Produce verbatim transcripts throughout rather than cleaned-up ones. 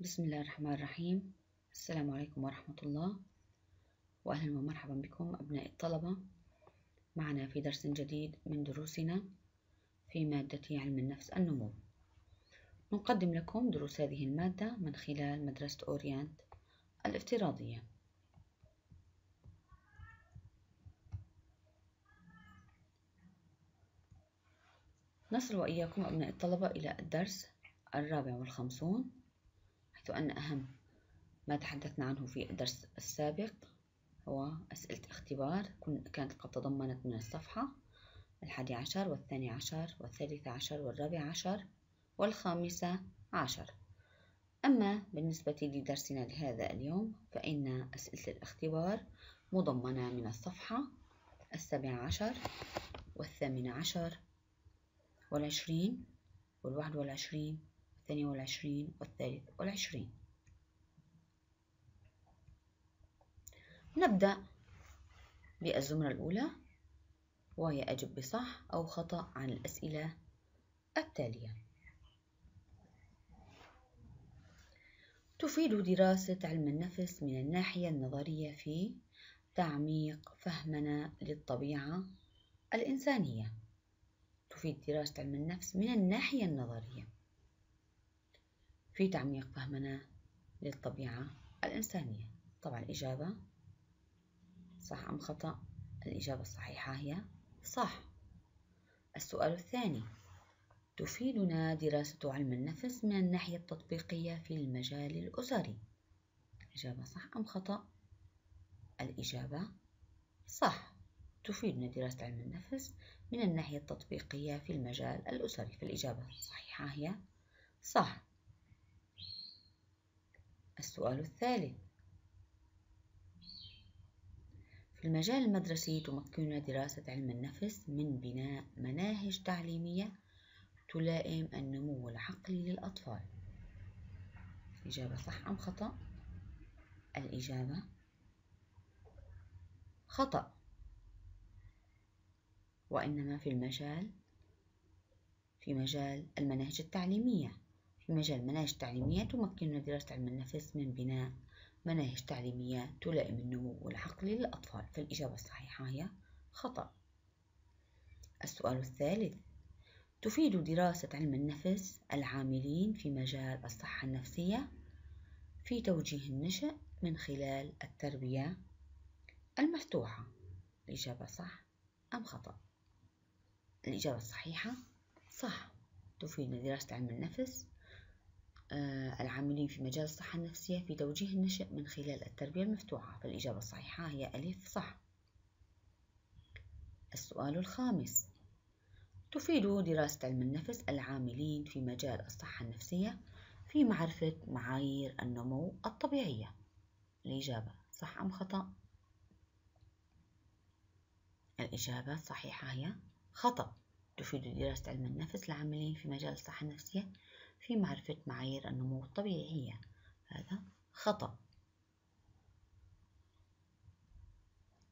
بسم الله الرحمن الرحيم. السلام عليكم ورحمة الله، وأهلا ومرحبا بكم أبناء الطلبة معنا في درس جديد من دروسنا في مادة علم النفس النمو. نقدم لكم دروس هذه المادة من خلال مدرسة أورينت الافتراضية. نصل وإياكم أبناء الطلبة إلى الدرس الرابع والخمسون، حيث أن أهم ما تحدثنا عنه في الدرس السابق هو أسئلة اختبار كانت قد تضمنت من الصفحة الحادي عشر والثاني عشر والثالث عشر والرابع عشر والخامسة عشر. أما بالنسبة لدرسنا لهذا اليوم فإن أسئلة الاختبار مضمنة من الصفحة السابعة عشر والثامنة عشر والعشرين والواحد والعشرين والثاني والعشرين والثالث والعشرين. نبدأ بالزمرة الأولى، وهي أجب بصح أو خطأ عن الأسئلة التالية. تفيد دراسة علم النفس من الناحية النظرية في تعميق فهمنا للطبيعة الإنسانية. تفيد دراسة علم النفس من الناحية النظرية في تعميق فهمنا للطبيعة الإنسانية. طبعا الإجابة صح أم خطأ؟ الإجابة الصحيحة هي صح. السؤال الثاني، تفيدنا دراسة علم النفس من الناحية التطبيقية في المجال الأسري. الإجابة صح أم خطأ؟ الإجابة صح، تفيدنا دراسة علم النفس من الناحية التطبيقية في المجال الأسري، فالإجابة الصحيحة هي صح. السؤال الثالث، في المجال المدرسي تمكننا دراسة علم النفس من بناء مناهج تعليمية تلائم النمو العقلي للأطفال. الإجابة صح أم خطأ؟ الإجابة خطأ، وإنما في المجال في مجال المناهج التعليمية. في مجال المناهج التعليمية تمكننا دراسة علم النفس من بناء مناهج تعليمية تلائم النمو العقلي للأطفال، فالإجابة الصحيحة هي خطأ. السؤال الثالث، تفيد دراسة علم النفس العاملين في مجال الصحة النفسية في توجيه النشأ من خلال التربية المفتوحة. الإجابة صح أم خطأ؟ الإجابة الصحيحة صح، تفيد دراسة علم النفس العاملين في مجال الصحة النفسية في توجيه النشأ من خلال التربية المفتوحة، فالإجابة الصحيحة هي ألف صح. السؤال الخامس، تفيد دراسة علم النفس العاملين في مجال الصحة النفسية في معرفة معايير النمو الطبيعية. الإجابة صح أم خطأ؟ الإجابة الصحيحة هي خطأ، تفيد دراسة علم النفس العاملين في مجال الصحة النفسية في معرفة معايير النمو الطبيعية، هذا خطأ.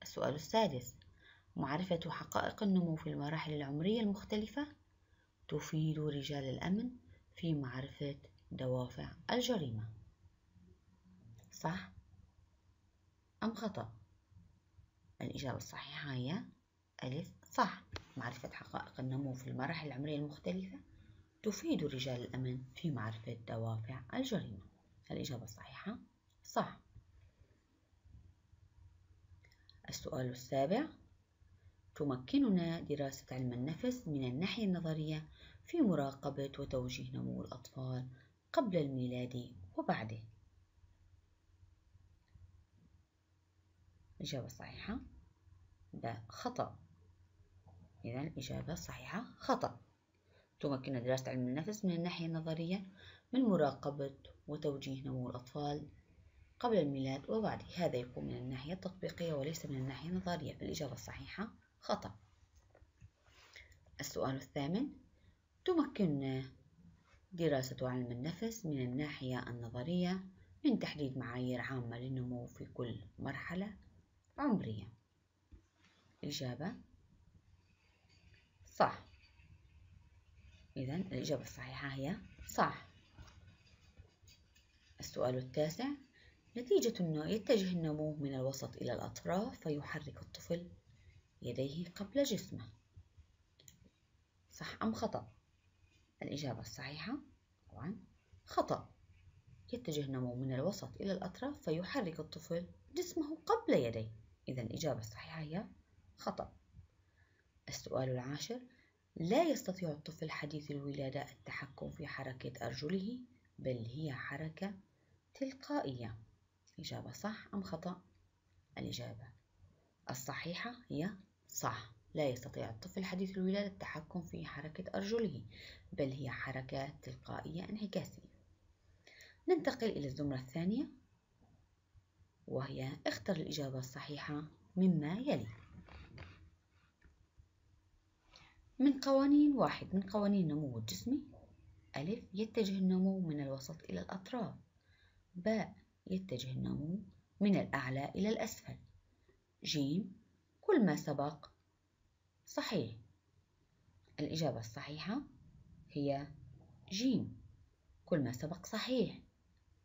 السؤال السادس، معرفة حقائق النمو في المراحل العمرية المختلفة تفيد رجال الأمن في معرفة دوافع الجريمة. صح أم خطأ؟ الإجابة الصحيحة هي ألف صح، معرفة حقائق النمو في المراحل العمرية المختلفة تفيد رجال الأمن في معرفة دوافع الجريمة، الإجابة الصحيحة صح. السؤال السابع، تمكننا دراسة علم النفس من الناحية النظرية في مراقبة وتوجيه نمو الأطفال قبل الميلاد وبعده. الإجابة الصحيحة ده خطأ، إذن الإجابة الصحيحة خطأ. تمكننا دراسة علم النفس من الناحية النظرية من مراقبة وتوجيه نمو الأطفال قبل الميلاد وبعده، هذا يكون من الناحية التطبيقية وليس من الناحية النظرية، فالإجابة الصحيحة خطأ. السؤال الثامن، تمكننا دراسة علم النفس من الناحية النظرية من تحديد معايير عامة للنمو في كل مرحلة عمرية. الإجابة صح، إذن الإجابة الصحيحة هي صح. السؤال التاسع: نتيجة أنه يتجه النمو من الوسط إلى الأطراف فيحرك الطفل يديه قبل جسمه، صح أم خطأ؟ الإجابة الصحيحة طبعا خطأ. يتجه النمو من الوسط إلى الأطراف فيحرك الطفل جسمه قبل يديه، إذا الإجابة الصحيحة هي خطأ. السؤال العاشر: لا يستطيع الطفل حديث الولادة التحكم في حركة أرجله بل هي حركة تلقائية، إجابة صح أم خطأ؟ الإجابة الصحيحة هي صح. لا يستطيع الطفل حديث الولادة التحكم في حركة أرجله بل هي حركة تلقائية انعكاسية. ننتقل إلى الزمرة الثانية، وهي اختر الإجابة الصحيحة مما يلي. من قوانين واحد، من قوانين النمو الجسمي: ألف يتجه النمو من الوسط إلى الأطراف، باء يتجه النمو من الأعلى إلى الأسفل، جيم كل ما سبق صحيح. الإجابة الصحيحة هي جيم كل ما سبق صحيح.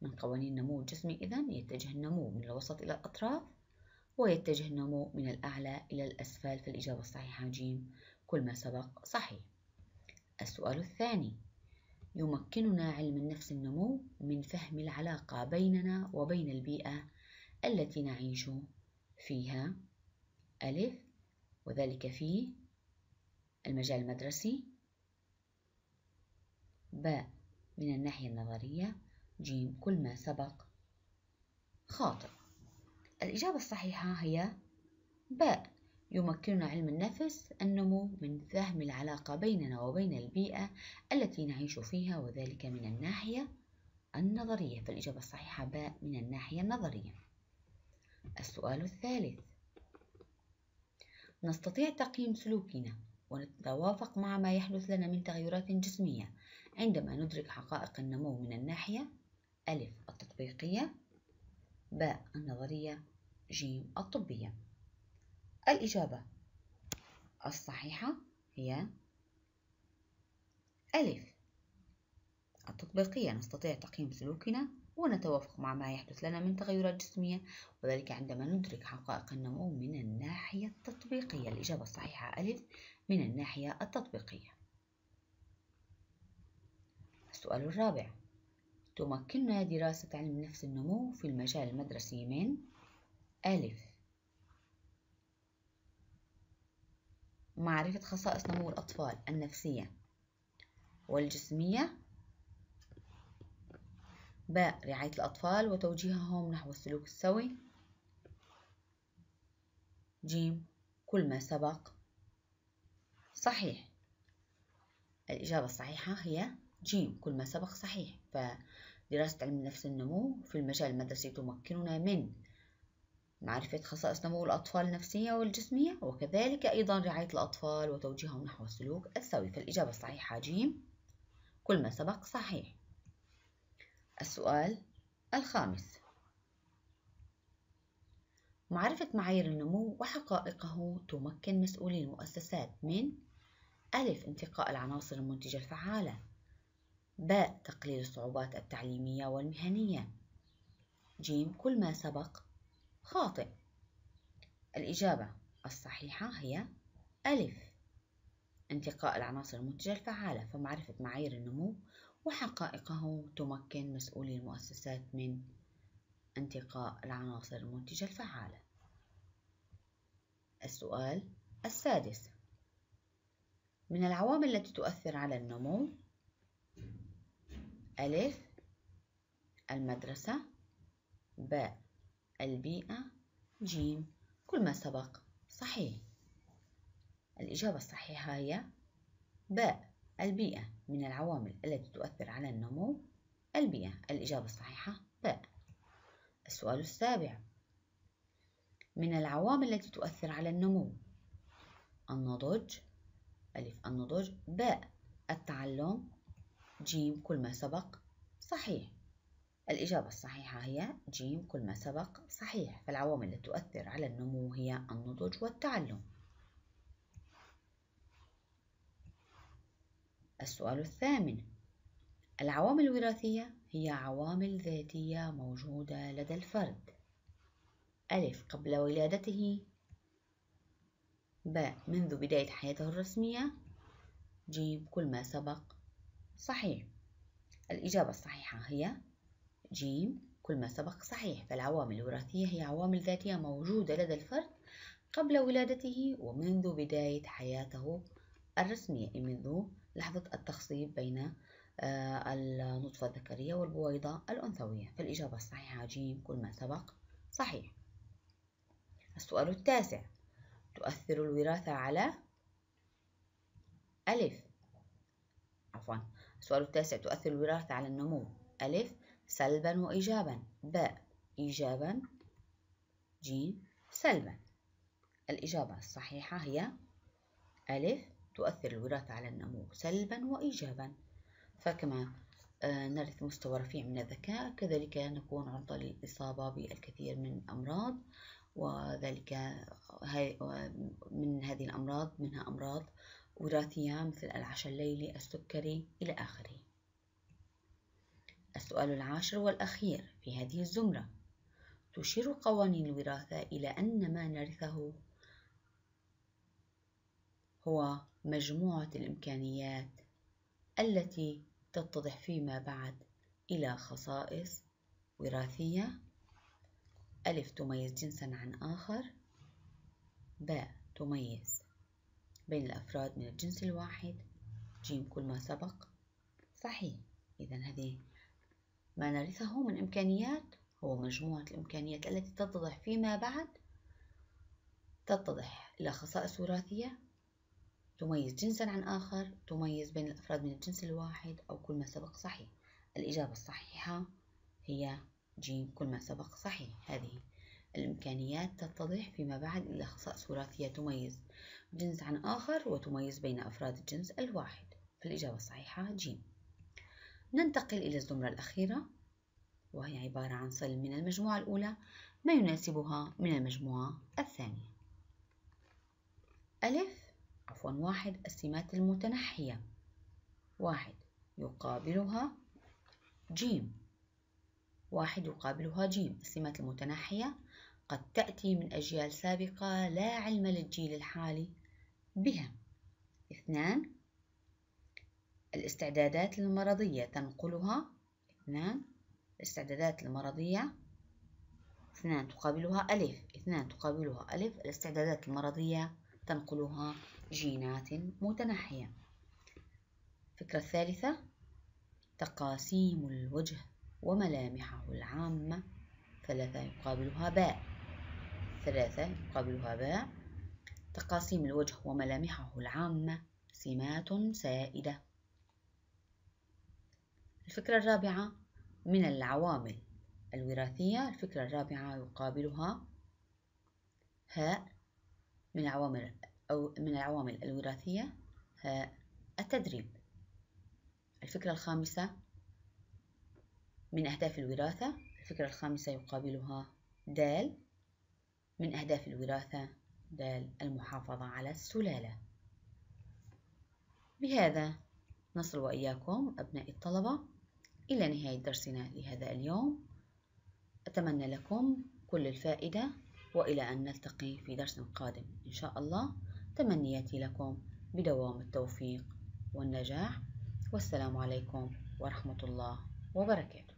من قوانين النمو الجسمي إذن يتجه النمو من الوسط إلى الأطراف ويتجه النمو من الأعلى إلى الأسفل، فالإجابة الصحيحة جيم كل ما سبق صحيح. السؤال الثاني: يمكننا علم النفس النمو من فهم العلاقة بيننا وبين البيئة التي نعيش فيها، ألف وذلك في المجال المدرسي، باء من الناحية النظرية، جيم كل ما سبق خاطئ. الإجابة الصحيحة هي باء. يمكننا علم النفس النمو من فهم العلاقة بيننا وبين البيئة التي نعيش فيها وذلك من الناحية النظرية، فالإجابة الصحيحة باء من الناحية النظرية. السؤال الثالث: نستطيع تقييم سلوكنا ونتوافق مع ما يحدث لنا من تغيرات جسمية عندما ندرك حقائق النمو من الناحية ألف التطبيقية، باء النظرية، جيم الطبية. الإجابة الصحيحة هي ألف التطبيقية. نستطيع تقييم سلوكنا ونتوافق مع ما يحدث لنا من تغيرات جسمية وذلك عندما ندرك حقائق النمو من الناحية التطبيقية، الإجابة الصحيحة ألف من الناحية التطبيقية. السؤال الرابع: تمكننا دراسة علم نفس النمو في المجال المدرسي من ألف معرفة خصائص نمو الأطفال النفسية والجسمية، باء رعاية الأطفال وتوجيههم نحو السلوك السوي، جيم كل ما سبق صحيح. الإجابة الصحيحة هي جيم كل ما سبق صحيح. فدراسة علم نفس النمو في المجال المدرسي تمكننا من معرفة خصائص نمو الأطفال النفسية والجسمية وكذلك أيضا رعاية الأطفال وتوجيههم نحو السلوك السوي، فالإجابة الصحيحة جيم كل ما سبق صحيح. السؤال الخامس: معرفة معايير النمو وحقائقه تمكن مسؤولي المؤسسات من ألف انتقاء العناصر المنتجة الفعالة، باء تقليل الصعوبات التعليمية والمهنية، جيم كل ما سبق خاطئ. الإجابة الصحيحة هي ألف انتقاء العناصر المنتجة الفعالة. فمعرفة معايير النمو وحقائقه تمكن مسؤولي المؤسسات من انتقاء العناصر المنتجة الفعالة. السؤال السادس: من العوامل التي تؤثر على النمو ألف المدرسة، باء البيئة، جيم كل ما سبق صحيح. الإجابة الصحيحة هي باء البيئة. من العوامل التي تؤثر على النمو البيئة، الإجابة الصحيحة باء. السؤال السابع: من العوامل التي تؤثر على النمو النضج ألف النضج، باء التعلم، جيم كل ما سبق صحيح. الإجابة الصحيحة هي جيم كل ما سبق صحيح. فالعوامل التي تؤثر على النمو هي النضج والتعلم. السؤال الثامن: العوامل الوراثية هي عوامل ذاتية موجودة لدى الفرد. ألف قبل ولادته، ب منذ بداية حياته الرسمية، ج كل ما سبق. صحيح، الإجابة الصحيحة هي ج كل ما سبق صحيح. فالعوامل الوراثية هي عوامل ذاتية موجودة لدى الفرد قبل ولادته ومنذ بداية حياته الرسمية، منذ لحظة التخصيب بين النطفة الذكرية والبويضة الأنثوية. فالإجابة الصحيحة ج كل ما سبق صحيح. السؤال التاسع، تؤثر الوراثة على ألف عفوا السؤال التاسع تؤثر الوراثة على النمو. ألف سلبا وإيجابا، ب إيجابا، ج سلبا. الإجابة الصحيحة هي ألف تؤثر الوراثة على النمو سلبا وإيجابا، فكما نرث مستوى رفيع من الذكاء كذلك نكون عرضة للإصابة بالكثير من الأمراض، وذلك من هذه الأمراض منها أمراض وراثية مثل العشاء الليلي، السكري، إلى آخره. السؤال العاشر والأخير في هذه الزمرة، تشير قوانين الوراثة إلى أن ما نرثه هو مجموعة الإمكانيات التي تتضح فيما بعد إلى خصائص وراثية. ألف تميز جنسا عن آخر، ب تميز بين الأفراد من الجنس الواحد، ج كل ما سبق صحيح. إذا هذه ما نرثه من إمكانيات هو مجموعة الإمكانيات التي تتضح فيما بعد تتضح إلى خصائص وراثية، تميز جنسا عن آخر، تميز بين الأفراد من الجنس الواحد، أو كل ما سبق صحيح. الإجابة الصحيحة هي ج كل ما سبق صحيح. هذه الإمكانيات تتضح فيما بعد إلى خصائص وراثية، تميز جنس عن آخر وتميز بين أفراد الجنس الواحد. فالإجابة الصحيحة ج. ننتقل إلى الزمرة الأخيرة، وهي عبارة عن سلم من المجموعة الأولى ما يناسبها من المجموعة الثانية. ألف عفوا واحد السمات المتنحية، واحد يقابلها جيم، واحد يقابلها جيم. السمات المتنحية قد تأتي من أجيال سابقة لا علم للجيل الحالي بها. اثنان الاستعدادات المرضية تنقلها، اثنان الاستعدادات المرضية، اثنان تقابلها ألف، اثنان تقابلها ألف الاستعدادات المرضية تنقلها جينات متنحية. الفكرة الثالثة، تقاسيم الوجه وملامحه العامة، ثلاثة يقابلها باء، ثلاثة يقابلها باء تقاسيم الوجه وملامحه العامة سمات سائدة. الفكرة الرابعة من العوامل الوراثية، الفكرة الرابعة يقابلها هاء من العوامل أو من العوامل الوراثية هاء التدريب. الفكرة الخامسة من أهداف الوراثة، الفكرة الخامسة يقابلها دال من أهداف الوراثة دال المحافظة على السلالة. بهذا نصل وإياكم أبنائي الطلبة إلى نهاية درسنا لهذا اليوم، أتمنى لكم كل الفائدة، وإلى أن نلتقي في درس قادم إن شاء الله. تمنياتي لكم بدوام التوفيق والنجاح، والسلام عليكم ورحمة الله وبركاته.